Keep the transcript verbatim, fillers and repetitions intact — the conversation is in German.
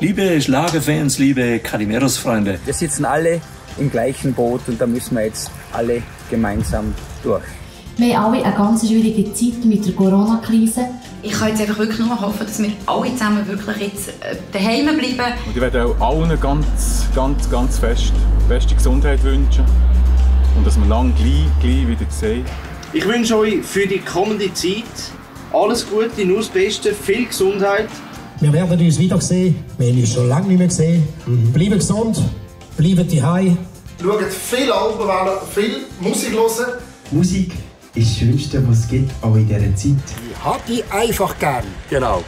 Liebe Schlagerfans, liebe Carimeros-Freunde. Wir sitzen alle im gleichen Boot und da müssen wir jetzt alle gemeinsam durch. Wir haben alle eine ganz schwierige Zeit mit der Corona-Krise. Ich kann jetzt einfach wirklich nur hoffen, dass wir alle zusammen wirklich jetzt daheim bleiben. Und ich werde auch allen ganz, ganz, ganz fest beste Gesundheit wünschen und dass wir lange gleich, gleich wieder sehen. Ich wünsche euch für die kommende Zeit alles Gute, nur das Beste, viel Gesundheit. Wir werden uns wiedersehen, wir haben uns schon lange nicht mehr gesehen. Mhm. Bleiben gesund, bleiben daheim. Schaut viel Alpenwellen, viel Musik hören. Musik ist das Schönste, was es gibt, auch in dieser Zeit. Ich habe die einfach gern. Genau.